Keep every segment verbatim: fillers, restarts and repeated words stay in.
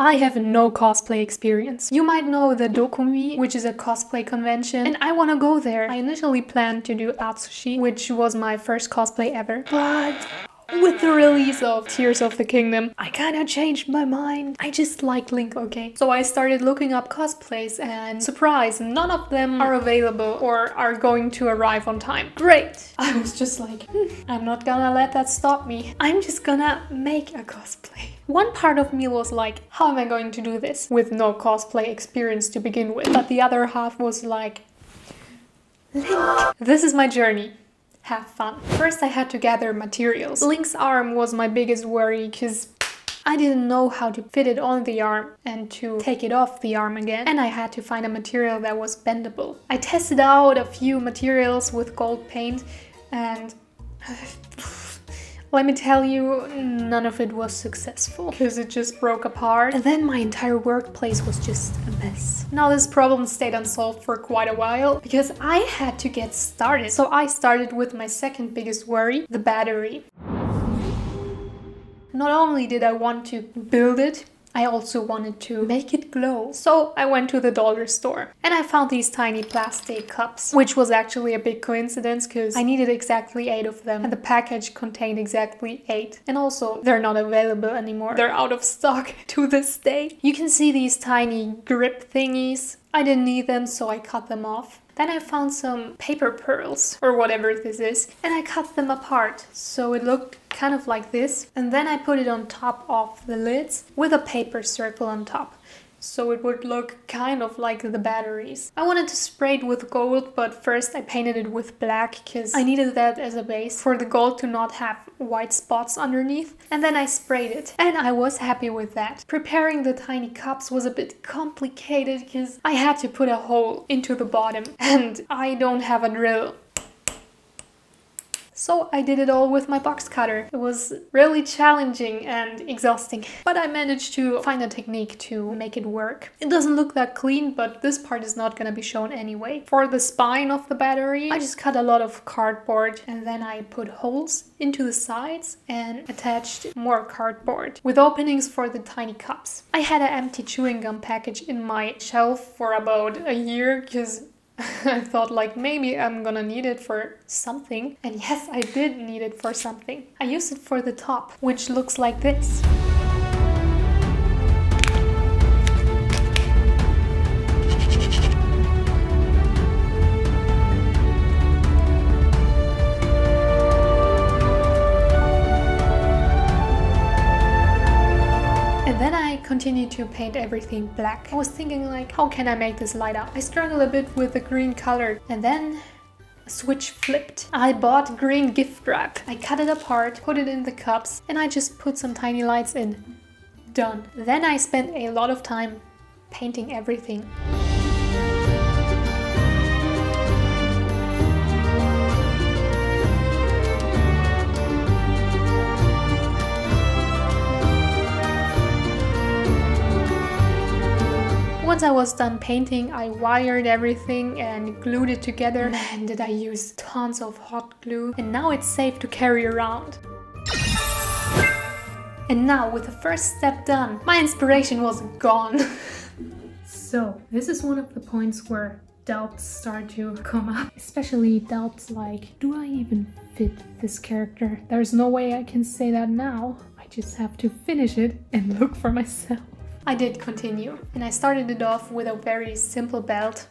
I have no cosplay experience. You might know the Dokomi, which is a cosplay convention, and I want to go there. I initially planned to do Atsushi, which was my first cosplay ever, but with the release of Tears of the Kingdom, I kinda changed my mind. I just like Link, okay? So I started looking up cosplays and, surprise, none of them are available or are going to arrive on time. Great! I was just like, hmm, I'm not gonna let that stop me. I'm just gonna make a cosplay. One part of me was like, how am I going to do this with no cosplay experience to begin with? But the other half was like, Link, this is my journey. Have fun. First, I had to gather materials. Link's arm was my biggest worry because I didn't know how to fit it on the arm and to take it off the arm again, and I had to find a material that was bendable. I tested out a few materials with gold paint and let me tell you, none of it was successful because it just broke apart. And then my entire workplace was just a mess. Now this problem stayed unsolved for quite a while because I had to get started. So I started with my second biggest worry, the battery. Not only did I want to build it, I also wanted to make it glow. So I went to the dollar store and I found these tiny plastic cups, which was actually a big coincidence because I needed exactly eight of them and the package contained exactly eight. And also they're not available anymore. They're out of stock to this day. You can see these tiny grip thingies. I didn't need them, so I cut them off. Then I found some paper pearls or whatever this is and I cut them apart so it looked kind of like this, and then I put it on top of the lids with a paper circle on top so it would look kind of like the batteries. I wanted to spray it with gold, but first I painted it with black because I needed that as a base for the gold to not have white spots underneath, and then I sprayed it and I was happy with that. Preparing the tiny cups was a bit complicated because I had to put a hole into the bottom and I don't have a drill. So I did it all with my box cutter. It was really challenging and exhausting, but I managed to find a technique to make it work. It doesn't look that clean, but this part is not gonna be shown anyway. For the spine of the battery, I just cut a lot of cardboard and then I put holes into the sides and attached more cardboard with openings for the tiny cups. I had an empty chewing gum package in my shelf for about a year because I thought like maybe I'm gonna need it for something, and yes, I did need it for something. I used it for the top, which looks like this. Continued to paint everything black. I was thinking like, how can I make this light up? I struggled a bit with the green color, and then a switch flipped. I bought green gift wrap. I cut it apart, put it in the cups, and I just put some tiny lights in. Done. Then I spent a lot of time painting everything. Once I was done painting, I wired everything and glued it together. Man, did I use tons of hot glue, and now it's safe to carry around. And now, with the first step done, my inspiration was gone. So, this is one of the points where doubts start to come up, especially doubts like, do I even fit this character? There's no way I can say that now. I just have to finish it and look for myself. I did continue, and I started it off with a very simple belt.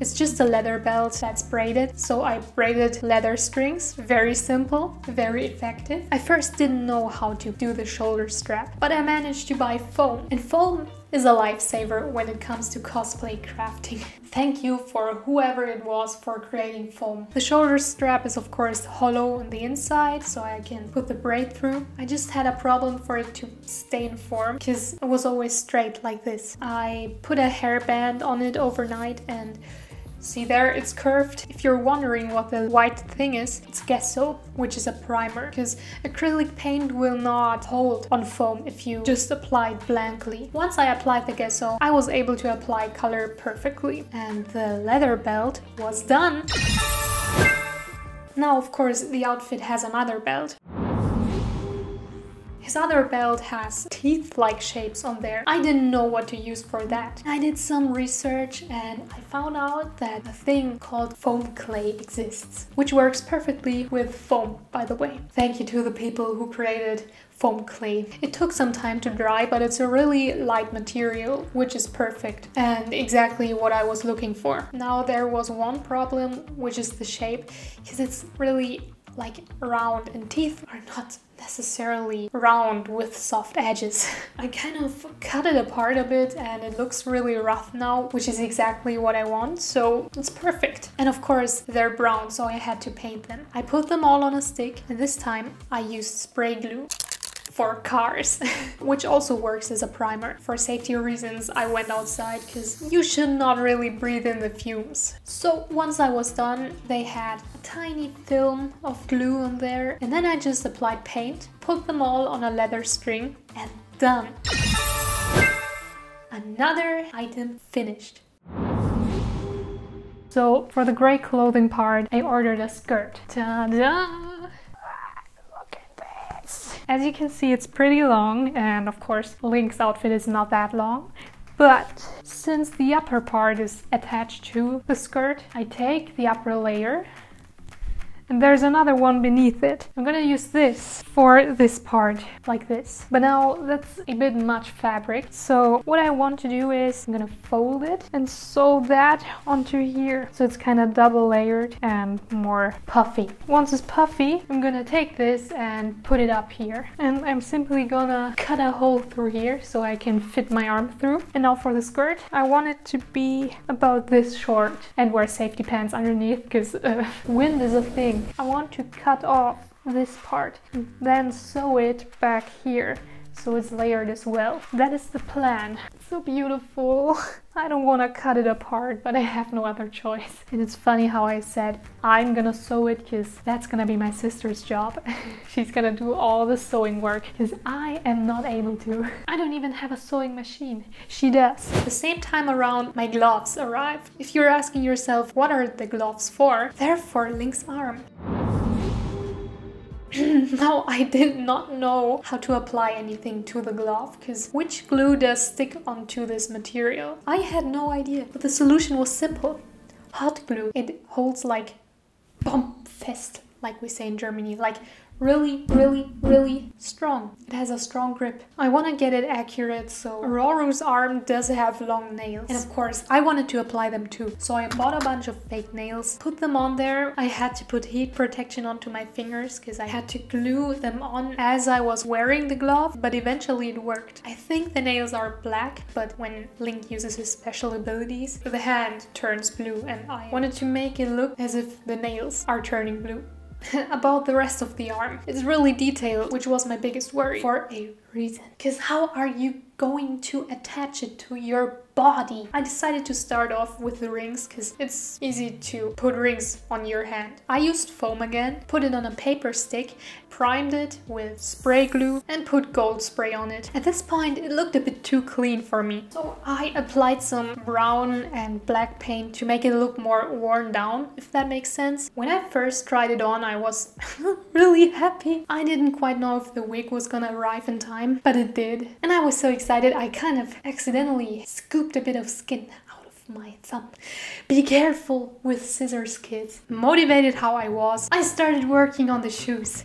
It's just a leather belt that's braided, so I braided leather strings. Very simple, very effective. I first didn't know how to do the shoulder strap, but I managed to buy foam, and foam is a lifesaver when it comes to cosplay crafting. Thank you for whoever it was for creating foam. The shoulder strap is of course hollow on the inside, so I can put the braid through. I just had a problem for it to stay in form because it was always straight like this. I put a hairband on it overnight and see there, it's curved. If you're wondering what the white thing is, it's gesso, which is a primer, because acrylic paint will not hold on foam if you just apply it blankly. Once I applied the gesso, I was able to apply color perfectly, and the leather belt was done. Now, of course, the outfit has another belt. His other belt has teeth-like shapes on there. I didn't know what to use for that. I did some research and I found out that a thing called foam clay exists, which works perfectly with foam, by the way. Thank you to the people who created foam clay. It took some time to dry, but it's a really light material, which is perfect and exactly what I was looking for. Now there was one problem, which is the shape, because it's really like round and teeth are not necessarily round with soft edges. I kind of cut it apart a bit and it looks really rough now, which is exactly what I want, so it's perfect. And of course they're brown, so I had to paint them. I put them all on a stick and this time I used spray glue for cars, which also works as a primer. For safety reasons, I went outside because you should not really breathe in the fumes. So once I was done, they had a tiny film of glue on there, and then I just applied paint, put them all on a leather string, and done! Another item finished. So for the grey clothing part, I ordered a skirt. Ta-da! As you can see, it's pretty long, and of course Link's outfit is not that long, but since the upper part is attached to the skirt, I take the upper layer and there's another one beneath it. I'm gonna use this for this part, like this. But now that's a bit much fabric, so what I want to do is I'm gonna fold it and sew that onto here, so it's kind of double layered and more puffy. Once it's puffy, I'm gonna take this and put it up here, and I'm simply gonna cut a hole through here so I can fit my arm through. And now for the skirt, I want it to be about this short and wear safety pants underneath, because uh, wind is a thing. I want to cut off this part and then sew it back here so it's layered as well. That is the plan. It's so beautiful. I don't want to cut it apart, but I have no other choice. And it's funny how I said I'm gonna sew it, because that's gonna be my sister's job. She's gonna do all the sewing work, because I am not able to. I don't even have a sewing machine. She does. The same time around, my gloves arrived. If you're asking yourself what are the gloves for, they're for Link's arm. Now I did not know how to apply anything to the glove, because which glue does stick onto this material? I had no idea, but the solution was simple. Hot glue. It holds like bomb fest, like we say in Germany, like really, really, really strong. It has a strong grip. I want to get it accurate, so Roru's arm does have long nails. And of course, I wanted to apply them too. So I bought a bunch of fake nails, put them on there. I had to put heat protection onto my fingers because I had to glue them on as I was wearing the glove, but eventually it worked. I think the nails are black, but when Link uses his special abilities, the hand turns blue, and I wanted to make it look as if the nails are turning blue. About the rest of the arm, it's really detailed, which was my biggest worry, for a reason, because how are you going to attach it to your body? I decided to start off with the rings, because it's easy to put rings on your hand. I used foam again, put it on a paper stick, primed it with spray glue, and put gold spray on it. At this point it looked a bit too clean for me, so I applied some brown and black paint to make it look more worn down, if that makes sense. When I first tried it on, I was really happy. I didn't quite know if the wig was gonna arrive in time, but it did, and I was so excited I kind of accidentally scooped a bit of skin out of my thumb. Be careful with scissors, kids. Motivated how I was, I started working on the shoes.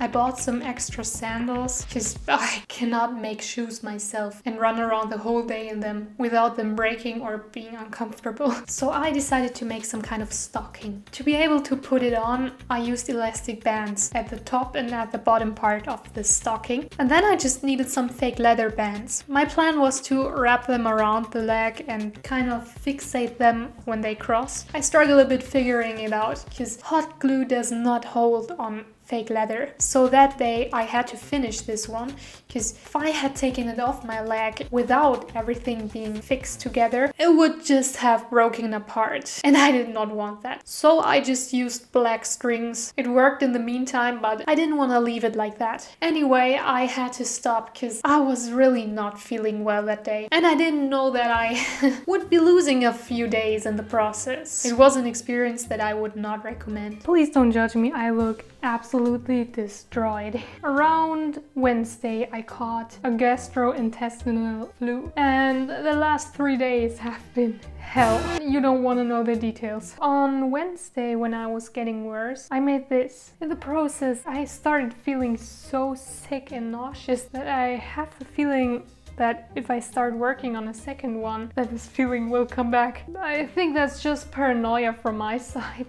I bought some extra sandals, because I cannot make shoes myself and run around the whole day in them without them breaking or being uncomfortable. So I decided to make some kind of stocking. To be able to put it on, I used elastic bands at the top and at the bottom part of the stocking. And then I just needed some fake leather bands. My plan was to wrap them around the leg and kind of fixate them when they cross. I struggled a bit figuring it out, because hot glue does not hold on fake leather. So that day I had to finish this one, because if I had taken it off my leg without everything being fixed together, it would just have broken apart, and I did not want that. So I just used black strings. It worked in the meantime, but I didn't want to leave it like that. Anyway, I had to stop because I was really not feeling well that day, and I didn't know that I would be losing a few days in the process. It was an experience that I would not recommend. Please don't judge me, I look absolutely destroyed. Around Wednesday, I caught a gastrointestinal flu, and the last three days have been hell. You don't want to know the details. On Wednesday, when I was getting worse, I made this. In the process, I started feeling so sick and nauseous that I have the feeling that if I start working on a second one, that this feeling will come back. I think that's just paranoia from my side.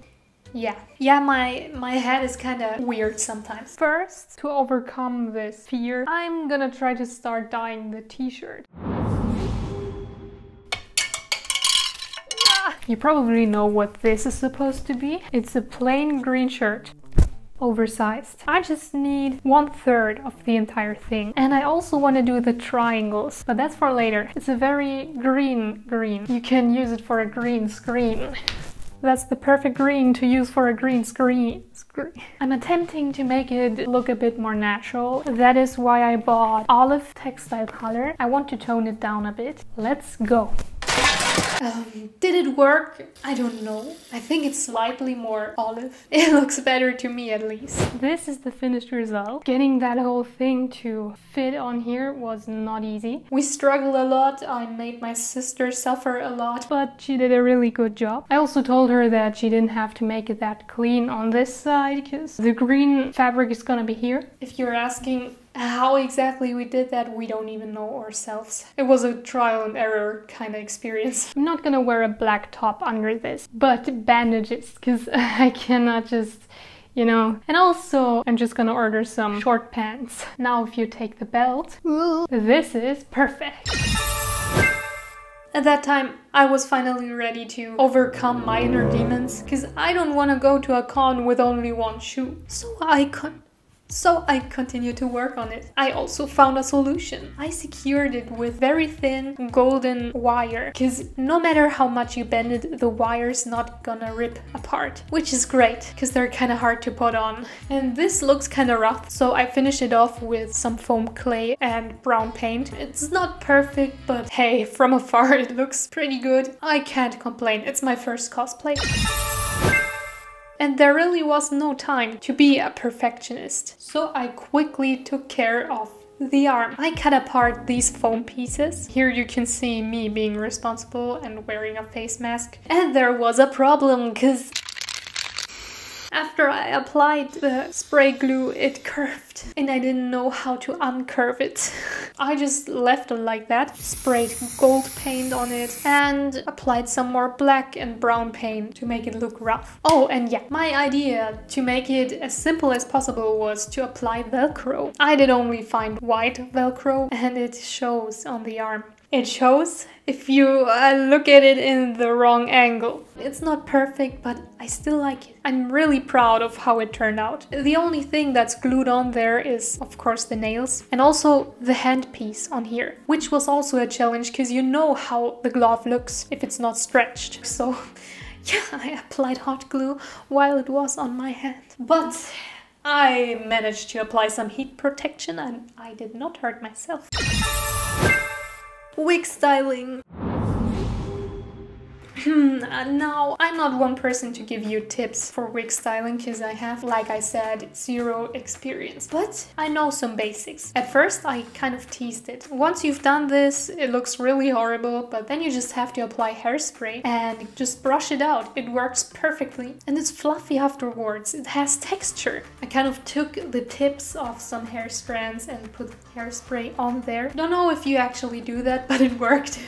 Yeah, yeah, my, my head is kind of weird sometimes. First, to overcome this fear, I'm gonna try to start dyeing the t-shirt. Ah! You probably know what this is supposed to be. It's a plain green shirt. Oversized. I just need one third of the entire thing, and I also want to do the triangles, but that's for later. It's a very green green. You can use it for a green screen. That's the perfect green to use for a green screen. I'm attempting to make it look a bit more natural. That is why I bought olive textile color. I want to tone it down a bit. Let's go. Um, did it work? I don't know. I think it's slightly more olive. It looks better to me at least. This is the finished result. Getting that whole thing to fit on here was not easy. We struggled a lot. I made my sister suffer a lot, but she did a really good job. I also told her that she didn't have to make it that clean on this side because the green fabric is gonna be here. If you're asking how exactly we did that, we don't even know ourselves. It was a trial and error kind of experience. I'm not gonna wear a black top under this, but bandages, because I cannot just, you know. And also, I'm just gonna order some short pants. Now if you take the belt, this is perfect. At that time, I was finally ready to overcome my inner demons, because I don't want to go to a con with only one shoe. So I couldn't. So I continued to work on it. I also found a solution. I secured it with very thin golden wire, because no matter how much you bend it, the wire's not gonna rip apart, which is great because they're kind of hard to put on. And this looks kind of rough, so I finished it off with some foam clay and brown paint. It's not perfect, but hey, from afar it looks pretty good. I can't complain. It's my first cosplay. And there really was no time to be a perfectionist, so I quickly took care of the arm. I cut apart these foam pieces. Here you can see me being responsible and wearing a face mask. And there was a problem, because after I applied the spray glue, it curved and I didn't know how to uncurve it. I just left it like that, sprayed gold paint on it and applied some more black and brown paint to make it look rough. Oh, and yeah, my idea to make it as simple as possible was to apply Velcro. I did only find white Velcro and it shows on the arm. It shows if you uh, look at it in the wrong angle. It's not perfect, but I still like it. I'm really proud of how it turned out. The only thing that's glued on there is, of course, the nails and also the handpiece on here, which was also a challenge because you know how the glove looks if it's not stretched. So yeah, I applied hot glue while it was on my hand. But I managed to apply some heat protection and I did not hurt myself. Wig styling. Hmm, now I'm not one person to give you tips for wig styling because I have, like I said, zero experience. But I know some basics. At first I kind of teased it. Once you've done this, it looks really horrible, but then you just have to apply hairspray and just brush it out. It works perfectly and it's fluffy afterwards. It has texture. I kind of took the tips of some hair strands and put hairspray on there. Don't know if you actually do that, but it worked.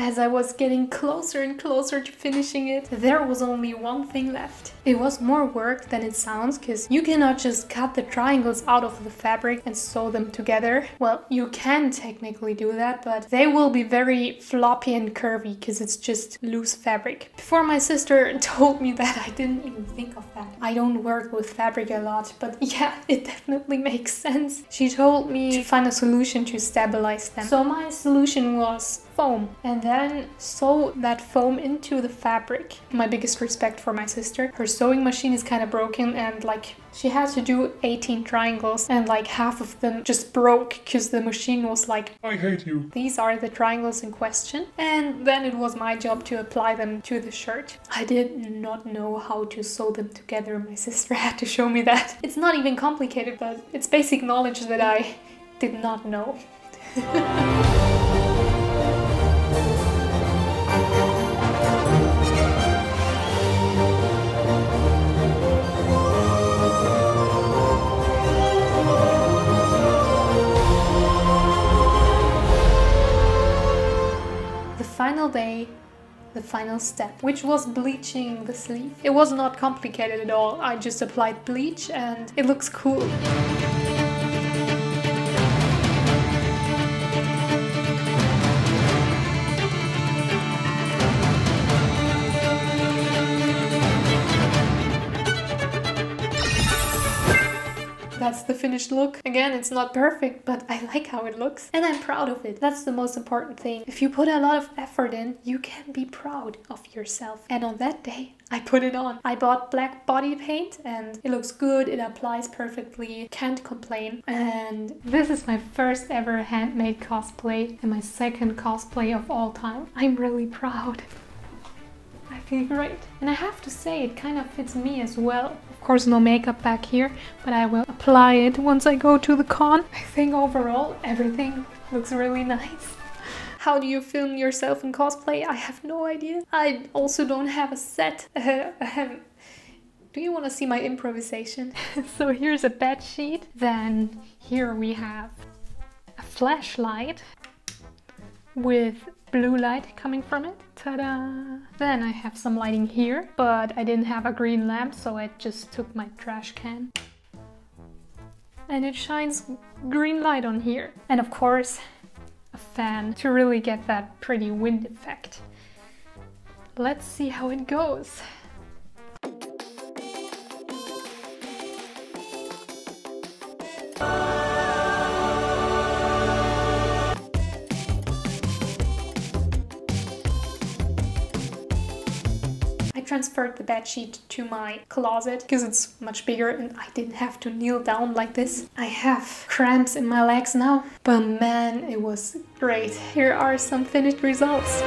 As I was getting closer and closer to finishing it, there was only one thing left. It was more work than it sounds, because you cannot just cut the triangles out of the fabric and sew them together. Well, you can technically do that, but they will be very floppy and curvy, because it's just loose fabric. Before my sister told me that, I didn't even think of that. I don't work with fabric a lot, but yeah, it definitely makes sense. She told me to find a solution to stabilize them. So my solution was foam. And then sew that foam into the fabric. My biggest respect for my sister. Her sewing machine is kind of broken, and like she had to do eighteen triangles and like half of them just broke because the machine was like, I hate you. These are the triangles in question. And then it was my job to apply them to the shirt. I did not know how to sew them together. My sister had to show me that. It's not even complicated, but it's basic knowledge that I did not know. Final day, the final step, which was bleaching the sleeve. It was not complicated at all. I just applied bleach and it looks cool. That's the finished look. Again, it's not perfect, but I like how it looks and I'm proud of it. That's the most important thing. If you put a lot of effort in, you can be proud of yourself. And on that day, I put it on. I bought black body paint and it looks good. It applies perfectly. Can't complain. And this is my first ever handmade cosplay and my second cosplay of all time. I'm really proud. I feel great. And I have to say, it kind of fits me as well. Of course, no makeup back here, but I will apply it once I go to the con. I think overall, everything looks really nice. How do you film yourself in cosplay? I have no idea. I also don't have a set. Do you want to see my improvisation? So here's a bed sheet. Then here we have a flashlight with blue light coming from it. Ta-da! Then I have some lighting here, but I didn't have a green lamp, so I just took my trash can. And it shines green light on here. And of course, a fan to really get that pretty wind effect. Let's see how it goes. Transferred the bedsheet to my closet because it's much bigger and I didn't have to kneel down like this. I have cramps in my legs now, but man, it was great. Here are some finished results.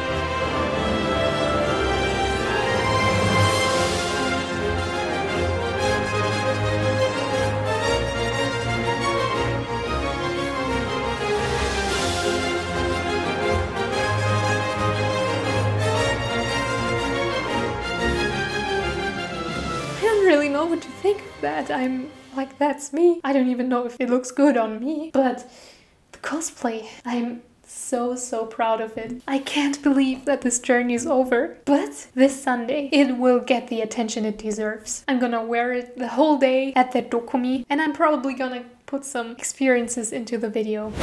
What to think of that. I'm like, that's me. I don't even know if it looks good on me, but the cosplay, I'm so so proud of it. I can't believe that this journey is over, but this Sunday it will get the attention it deserves. I'm gonna wear it the whole day at the Dokomi and I'm probably gonna put some experiences into the video.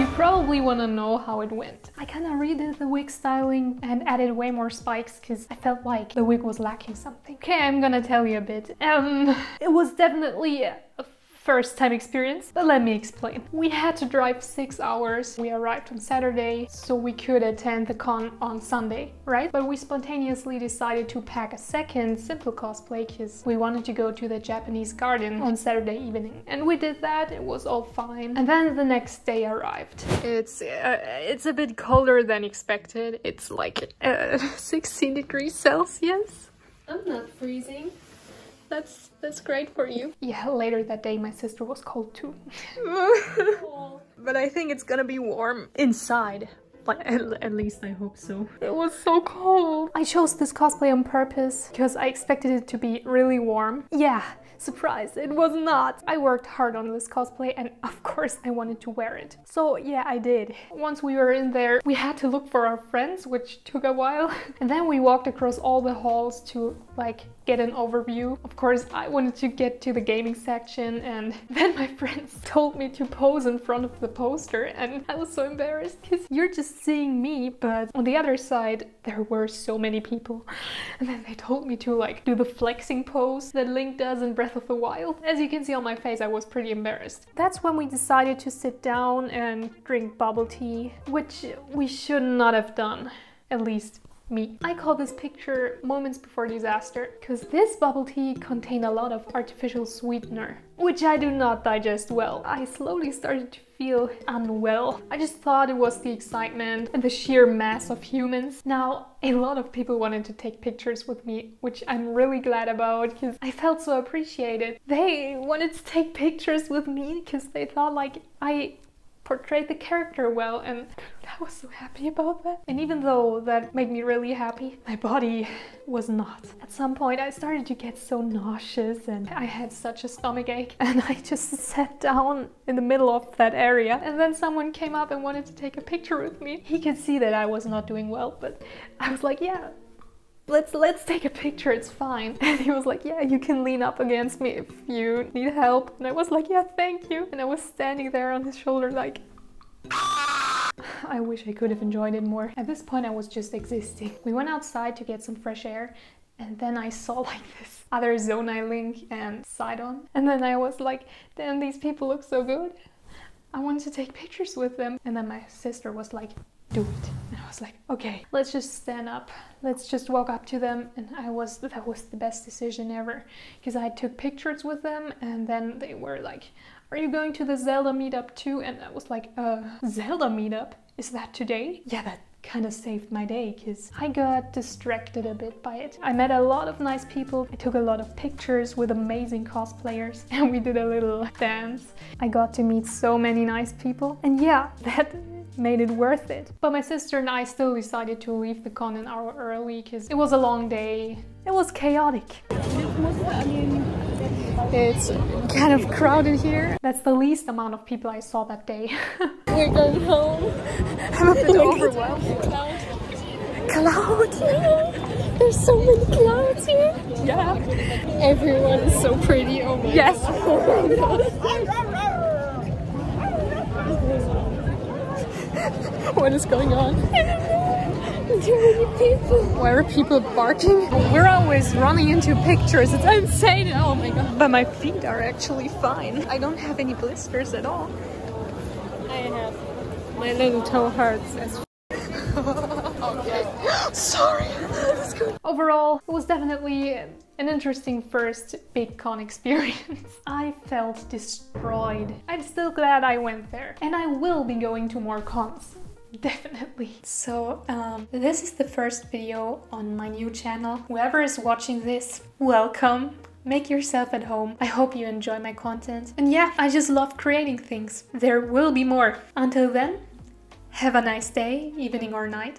You probably want to know how it went. I kind of redid the wig styling and added way more spikes because I felt like the wig was lacking something. Okay, I'm gonna tell you a bit. Um, it was definitely a first time experience, but let me explain. We had to drive six hours. We arrived on Saturday, so we could attend the con on Sunday, right? But we spontaneously decided to pack a second simple cosplay because we wanted to go to the Japanese garden on Saturday evening. And we did that, it was all fine. And then the next day arrived. It's, uh, it's a bit colder than expected. It's like uh, sixteen degrees Celsius. I'm not freezing. That's that's great for you. Yeah, later that day my sister was cold too. But I think it's gonna be warm inside. But at, at least I hope so. It was so cold. I chose this cosplay on purpose because I expected it to be really warm. Yeah, surprise, it was not. I worked hard on this cosplay and of course I wanted to wear it. So yeah, I did. Once we were in there, we had to look for our friends, which took a while. And then we walked across all the halls to like get an overview. Of course, I wanted to get to the gaming section, and then my friends told me to pose in front of the poster, and I was so embarrassed because you're just seeing me, but on the other side there were so many people. And then they told me to like do the flexing pose that Link does in Breath of the Wild. As you can see on my face, I was pretty embarrassed. That's when we decided to sit down and drink bubble tea, which we should not have done, at least me. I call this picture Moments Before Disaster, because this bubble tea contained a lot of artificial sweetener, which I do not digest well. I slowly started to feel unwell. I just thought it was the excitement and the sheer mass of humans. Now, a lot of people wanted to take pictures with me, which I'm really glad about because I felt so appreciated. They wanted to take pictures with me because they thought like I portrayed the character well, and I was so happy about that. And even though that made me really happy, my body was not. At some point I started to get so nauseous and I had such a stomach ache, and I just sat down in the middle of that area, and then someone came up and wanted to take a picture with me. He could see that I was not doing well, but I was like, yeah, Let's let's take a picture, it's fine. And he was like, yeah, you can lean up against me if you need help. And I was like, yeah, thank you. And I was standing there on his shoulder like... I wish I could have enjoyed it more. At this point I was just existing. We went outside to get some fresh air, and then I saw like this other Zonai, Link and Sidon. And then I was like, damn, these people look so good. I wanted to take pictures with them. And then my sister was like, do it. And I was like, okay, let's just stand up, let's just walk up to them. And I was, that was the best decision ever, because I took pictures with them, and then they were like, are you going to the Zelda meetup too? And I was like, uh, Zelda meetup? Is that today? Yeah, that kind of saved my day, because I got distracted a bit by it. I met a lot of nice people, I took a lot of pictures with amazing cosplayers, and we did a little dance. I got to meet so many nice people, and yeah, that made it worth it. But my sister and I still decided to leave the con an hour early, because it was a long day. It was chaotic. I mean, it's kind of crowded here. That's the least amount of people I saw that day. We're going home. I'm a bit overwhelmed. Cloud. Cloud? Yeah. There's so many clouds here. Yeah. Everyone is so pretty. Oh my yes. God. Oh my God. What is going on? Too many people. Why are people barking? We're always running into pictures. It's insane. Oh my God. But my feet are actually fine. I don't have any blisters at all. I have. My little toe hurts as okay. Sorry. That's good. Overall, it was definitely an interesting first big con experience. I felt destroyed. I'm still glad I went there. And I will be going to more cons. Definitely. So um, this is the first video on my new channel. Whoever is watching this, welcome. Make yourself at home. I hope you enjoy my content. And yeah, I just love creating things. There will be more. Until then, have a nice day, evening or night,